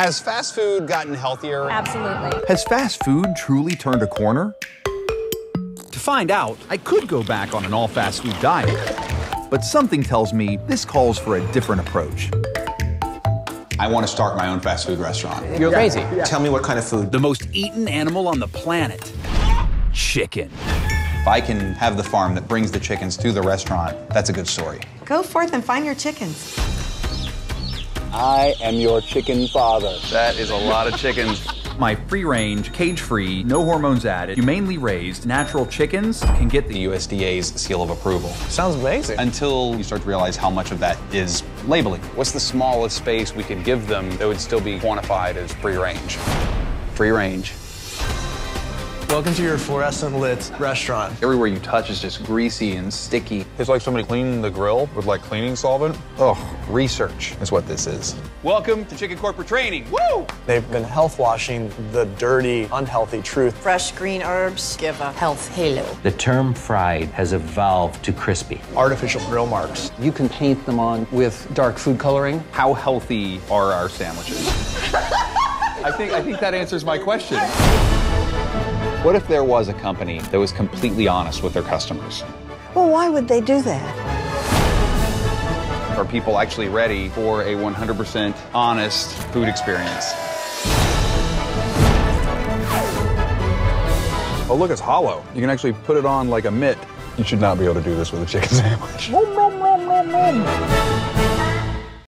Has fast food gotten healthier? Absolutely. Has fast food truly turned a corner? To find out, I could go back on an all-fast food diet, but something tells me this calls for a different approach. I want to start my own fast food restaurant. You're crazy. Yeah. Tell me what kind of food. The most eaten animal on the planet, chicken. If I can have the farm that brings the chickens to the restaurant, that's a good story. Go forth and find your chickens. I am your chicken father. That is a lot of chickens. My free-range, cage-free, no hormones added, humanely raised, natural chickens can get the USDA's seal of approval. Sounds amazing. Until you start to realize how much of that is labeling. What's the smallest space we could give them that would still be quantified as free-range? Free-range. Welcome to your fluorescent lit restaurant. Everywhere you touch is just greasy and sticky. It's like somebody cleaning the grill with like cleaning solvent. Ugh, research is what this is. Welcome to Chicken Corporate Training, woo! They've been health washing the dirty, unhealthy truth. Fresh green herbs give a health halo. The term fried has evolved to crispy. Artificial grill marks. You can paint them on with dark food coloring. How healthy are our sandwiches? I think that answers my question. What if there was a company that was completely honest with their customers? Well, why would they do that? Are people actually ready for a 100% honest food experience? Oh, look, it's hollow. You can actually put it on like a mitt. You should not be able to do this with a chicken sandwich.